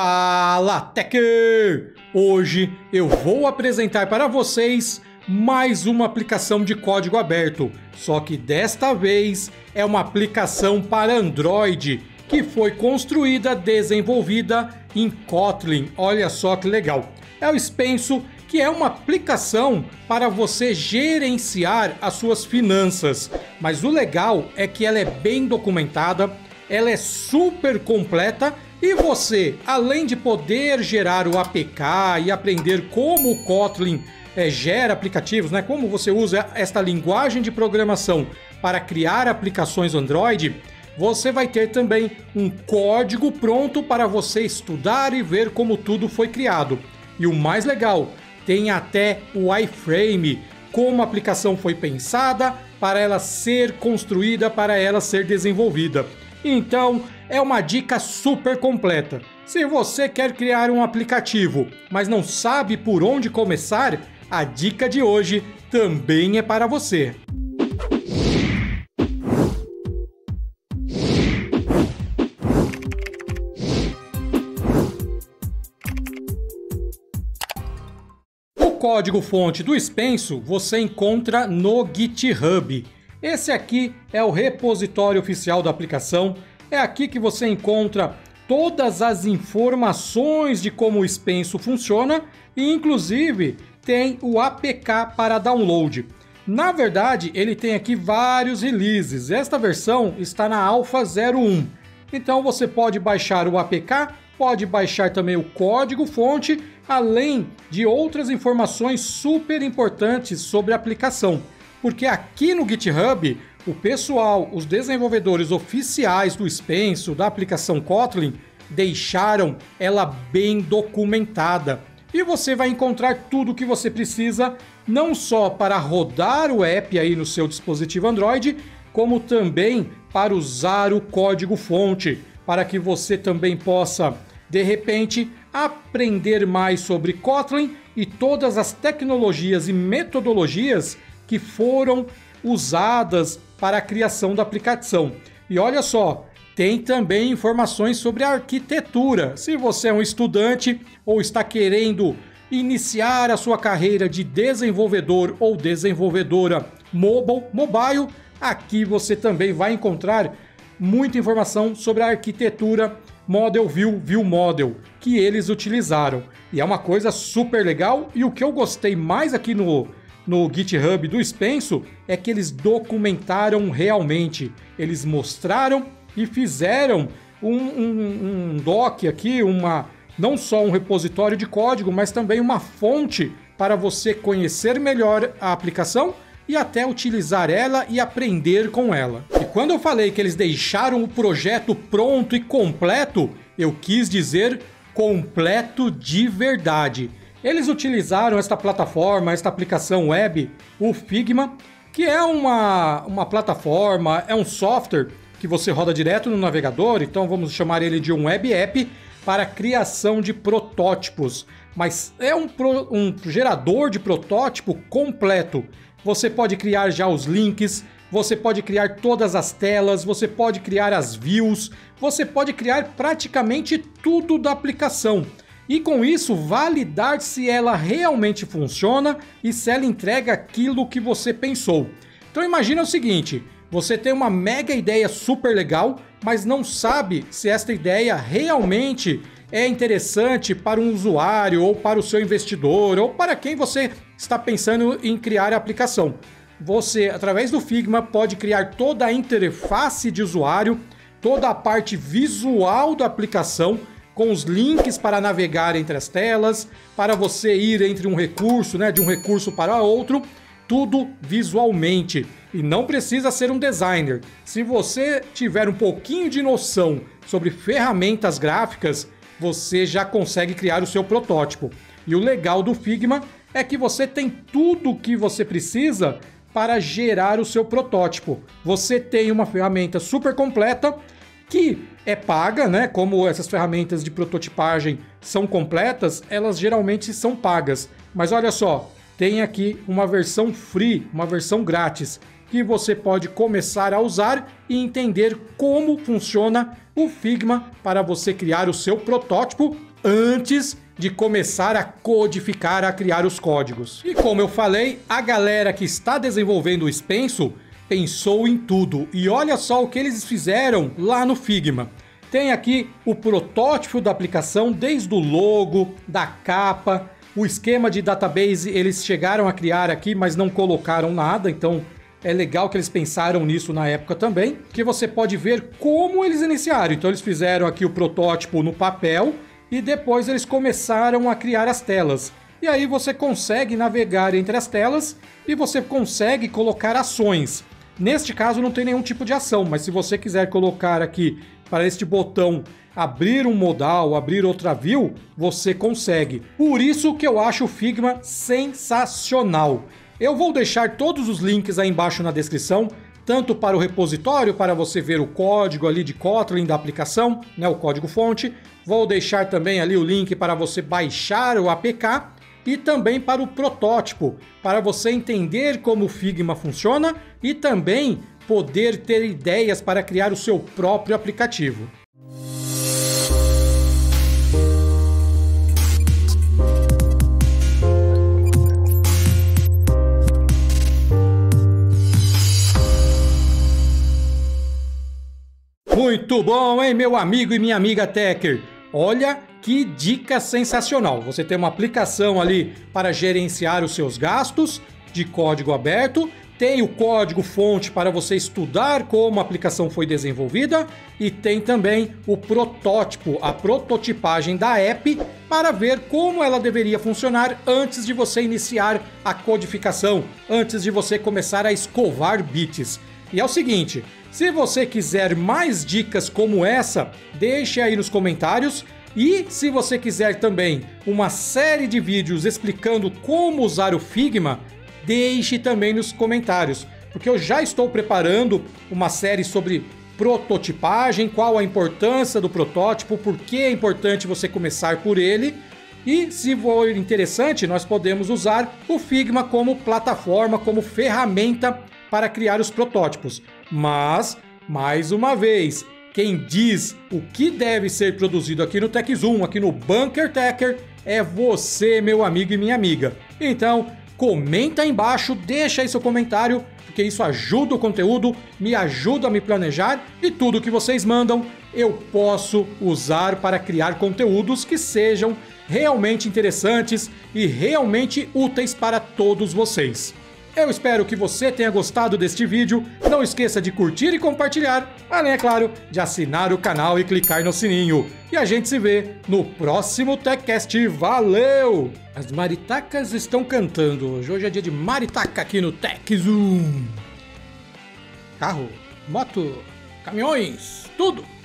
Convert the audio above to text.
Fala, Tech! Hoje eu vou apresentar para vocês mais uma aplicação de código aberto, só que desta vez é uma aplicação para Android que foi construída, desenvolvida em Kotlin. Olha só que legal! É o Expenso, que é uma aplicação para você gerenciar as suas finanças, mas o legal é que ela é bem documentada, ela é super completa e você, além de poder gerar o APK e aprender como o Kotlin gera aplicativos, né? Como você usa esta linguagem de programação para criar aplicações Android, você vai ter também um código pronto para você estudar e ver como tudo foi criado. E o mais legal, tem até o iframe, como a aplicação foi pensada para ela ser construída, para ela ser desenvolvida. Então, é uma dica super completa. Se você quer criar um aplicativo, mas não sabe por onde começar, a dica de hoje também é para você. O código-fonte do Expenso você encontra no GitHub. Esse aqui é o repositório oficial da aplicação. É aqui que você encontra todas as informações de como o Expenso funciona e, inclusive, tem o APK para download. Na verdade, ele tem aqui vários releases. Esta versão está na Alpha 01. Então, você pode baixar o APK, pode baixar também o código-fonte, além de outras informações super importantes sobre a aplicação. Porque aqui no GitHub, o pessoal, os desenvolvedores oficiais do Expenso, da aplicação Kotlin, deixaram ela bem documentada. E você vai encontrar tudo o que você precisa, não só para rodar o app aí no seu dispositivo Android, como também para usar o código-fonte, para que você também possa, de repente, aprender mais sobre Kotlin e todas as tecnologias e metodologias que foram usadas para a criação da aplicação. E olha só, tem também informações sobre a arquitetura. Se você é um estudante ou está querendo iniciar a sua carreira de desenvolvedor ou desenvolvedora mobile, aqui você também vai encontrar muita informação sobre a arquitetura Model View, View Model, que eles utilizaram. E é uma coisa super legal, e o que eu gostei mais aqui no GitHub do Expenso é que eles documentaram realmente, eles mostraram e fizeram um doc aqui, não só um repositório de código, mas também uma fonte para você conhecer melhor a aplicação e até utilizar ela e aprender com ela. E quando eu falei que eles deixaram o projeto pronto e completo, eu quis dizer completo de verdade. Eles utilizaram esta plataforma, esta aplicação web, o Figma, que é uma plataforma, é um software que você roda direto no navegador, então vamos chamar ele de um web app para criação de protótipos. Mas é um gerador de protótipo completo. Você pode criar já os links, você pode criar todas as telas, você pode criar as views, você pode criar praticamente tudo da aplicação. E com isso, validar se ela realmente funciona e se ela entrega aquilo que você pensou. Então imagina o seguinte, você tem uma mega ideia super legal, mas não sabe se esta ideia realmente é interessante para um usuário, ou para o seu investidor, ou para quem você está pensando em criar a aplicação. Você, através do Figma, pode criar toda a interface de usuário, toda a parte visual da aplicação, com os links para navegar entre as telas, para você ir entre um recurso, né, de um recurso para outro, tudo visualmente. E não precisa ser um designer. Se você tiver um pouquinho de noção sobre ferramentas gráficas, você já consegue criar o seu protótipo. E o legal do Figma é que você tem tudo o que você precisa para gerar o seu protótipo. Você tem uma ferramenta super completa, que é paga, né? Como essas ferramentas de prototipagem são completas, elas geralmente são pagas. Mas olha só, tem aqui uma versão free, uma versão grátis, que você pode começar a usar e entender como funciona o Figma para você criar o seu protótipo antes de começar a codificar, a criar os códigos. E como eu falei, a galera que está desenvolvendo o Expenso pensou em tudo. E olha só o que eles fizeram lá no Figma. Tem aqui o protótipo da aplicação, desde o logo, da capa, o esquema de database eles chegaram a criar aqui, mas não colocaram nada, então é legal que eles pensaram nisso na época também, que você pode ver como eles iniciaram. Então eles fizeram aqui o protótipo no papel e depois eles começaram a criar as telas. E aí você consegue navegar entre as telas e você consegue colocar ações. Neste caso não tem nenhum tipo de ação, mas se você quiser colocar aqui para este botão abrir um modal, abrir outra view, você consegue. Por isso que eu acho o Figma sensacional. Eu vou deixar todos os links aí embaixo na descrição, tanto para o repositório, para você ver o código ali de Kotlin da aplicação, né, o código fonte. Vou deixar também ali o link para você baixar o APK e também para o protótipo, para você entender como o Figma funciona e também poder ter ideias para criar o seu próprio aplicativo. Muito bom, hein, meu amigo e minha amiga Techer? Olha que dica sensacional! Você tem uma aplicação ali para gerenciar os seus gastos de código aberto, tem o código fonte para você estudar como a aplicação foi desenvolvida e tem também o protótipo, a prototipagem da app para ver como ela deveria funcionar antes de você iniciar a codificação, antes de você começar a escovar bits. E é o seguinte, se você quiser mais dicas como essa, deixe aí nos comentários. E se você quiser também uma série de vídeos explicando como usar o Figma, deixe também nos comentários, porque eu já estou preparando uma série sobre prototipagem, qual a importância do protótipo, por que é importante você começar por ele, e se for interessante, nós podemos usar o Figma como plataforma, como ferramenta para criar os protótipos. Mas, mais uma vez, quem diz o que deve ser produzido aqui no TechZoom, aqui no Bunker Tech, é você, meu amigo e minha amiga. Então, comenta aí embaixo, deixa aí seu comentário, porque isso ajuda o conteúdo, me ajuda a me planejar e tudo que vocês mandam eu posso usar para criar conteúdos que sejam realmente interessantes e realmente úteis para todos vocês. Eu espero que você tenha gostado deste vídeo, não esqueça de curtir e compartilhar, além, é claro, de assinar o canal e clicar no sininho. E a gente se vê no próximo TechCast, valeu! As maritacas estão cantando, hoje é dia de maritaca aqui no TechZoom. Carro, moto, caminhões, tudo!